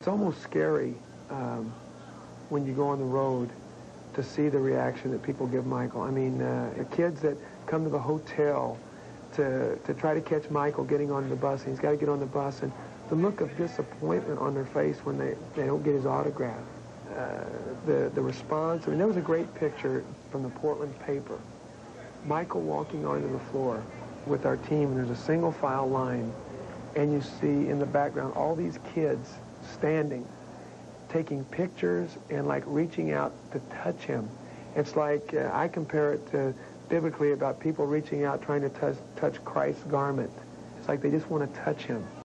It's almost scary when you go on the road to see the reaction that people give Michael. I mean, the kids that come to the hotel to try to catch Michael getting on the bus, and he's got to get on the bus, and the look of disappointment on their face when they don't get his autograph. The response, I mean, there was a great picture from the Portland paper. Michael walking onto the floor with our team, and there's a single file line, and you see in the background all these kids standing, taking pictures and like reaching out to touch him. It's like, I compare it to biblically about people reaching out, trying to touch Christ's garment. It's like they just want to touch him.